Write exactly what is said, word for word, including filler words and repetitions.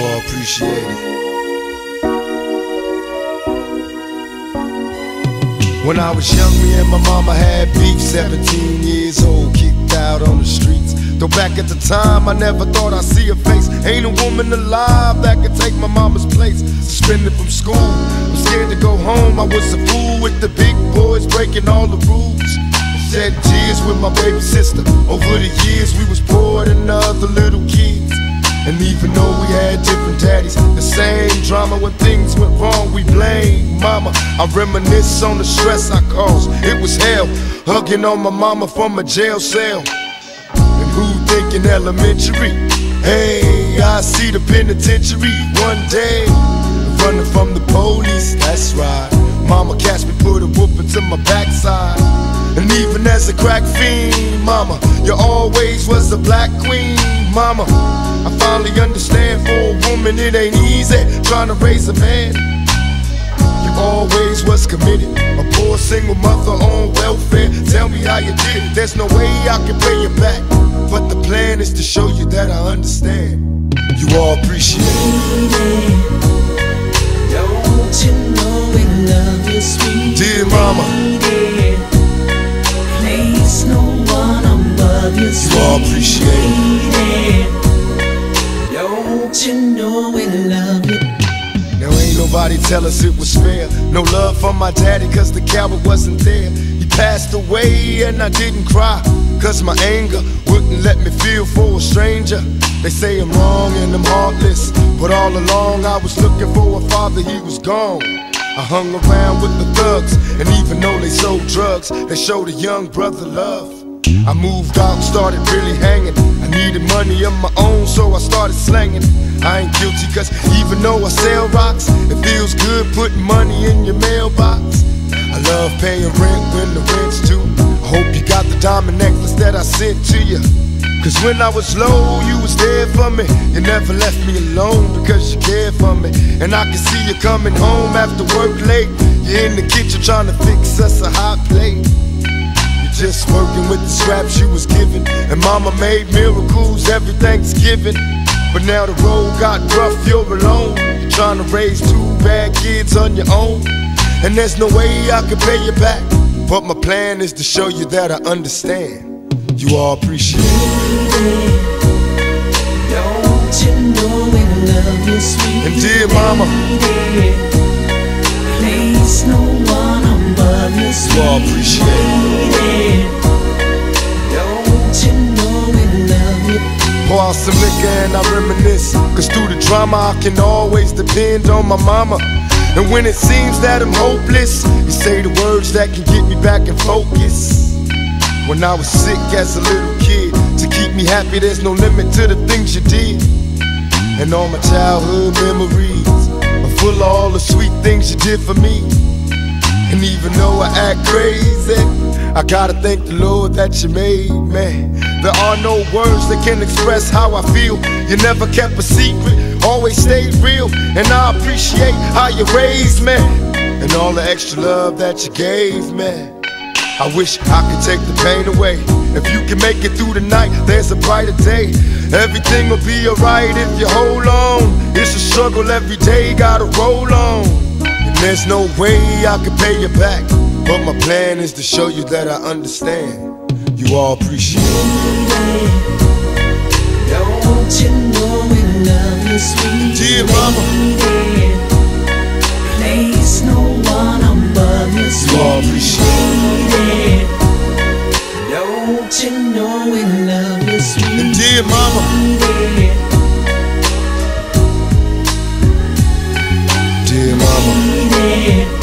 you all appreciate it. When I was young, me and my mama had beef. Seventeen years old, kicked out on the streets. Though back at the time, I never thought I'd see her face. Ain't a woman alive that could take my mama's place. Suspended from school, I'm scared to go home. I was a fool with the big boys, breaking all the rules. Shed tears with my baby sister. Over the years, we was poorer than other little kids. And even though we had different daddies, the same drama when things went wrong, we blamed mama. I reminisce on the stress I caused. It was hell, hugging on my mama from a jail cell. Who thinkin' elementary? Hey, I see the penitentiary one day, running from the police, that's right. Mama catch me, put a whoopin' to my backside. And even as a crack fiend, mama, you always was a black queen, mama. I finally understand, for a woman it ain't easy trying to raise a man. You always was committed, a poor single mother on welfare. Tell me how you did it, there's no way I can pay you back. But the plan is to show you that I understand. You all appreciate it. Baby, don't you know we love you, sweet dear mama? Baby, place no one above you, sweet. You all appreciate it. Don't you know we love you? Now ain't nobody tell us it was fair. No love for my daddy, cause the coward wasn't there. He passed away and I didn't cry, cause my anger wouldn't let me feel for a stranger. They say I'm wrong and I'm heartless, but all along I was looking for a father, he was gone. I hung around with the thugs, and even though they sold drugs, they showed a young brother love. I moved out, started really hanging. I needed money of my own, so I started slanging. I ain't guilty, cause even though I sell rocks, it feels good putting money in your mailbox. I love paying rent when the rent's due. Hope you got the diamond necklace that I sent to you, cause when I was low, you was there for me. You never left me alone because you cared for me. And I can see you coming home after work late. You're in the kitchen trying to fix us a hot plate. You're just working with the scraps you was given. And mama made miracles every Thanksgiving. But now the road got rough, you're alone. You're trying to raise two bad kids on your own. And there's no way I can pay you back, but my plan is to show you that I understand. You all appreciate it. Baby, don't you know we love you, sweet. And dear mama, baby, place no one above you, sweet. You all appreciate it. Don't you know we love you. Pour out some liquor and I reminisce, cause through the drama I can always depend on my mama. And when it seems that I'm hopeless, you say the words that can get me back in focus. When I was sick as a little kid, to keep me happy there's no limit to the things you did. And all my childhood memories are full of all the sweet things you did for me. And even though I act crazy, I gotta thank the Lord that you made me. There are no words that can express how I feel. You never kept a secret, always stayed real, and I appreciate how you raised me, and all the extra love that you gave me. I wish I could take the pain away. If you can make it through the night, there's a brighter day. Everything will be alright if you hold on. It's a struggle every day, gotta roll on. And there's no way I can pay you back, but my plan is to show you that I understand. You all appreciate it. Don't you know we love you, sweet dear mama? Baby, place no one above you, sweet baby. Don't you know we love you, sweet dear mama? Baby, dear mama.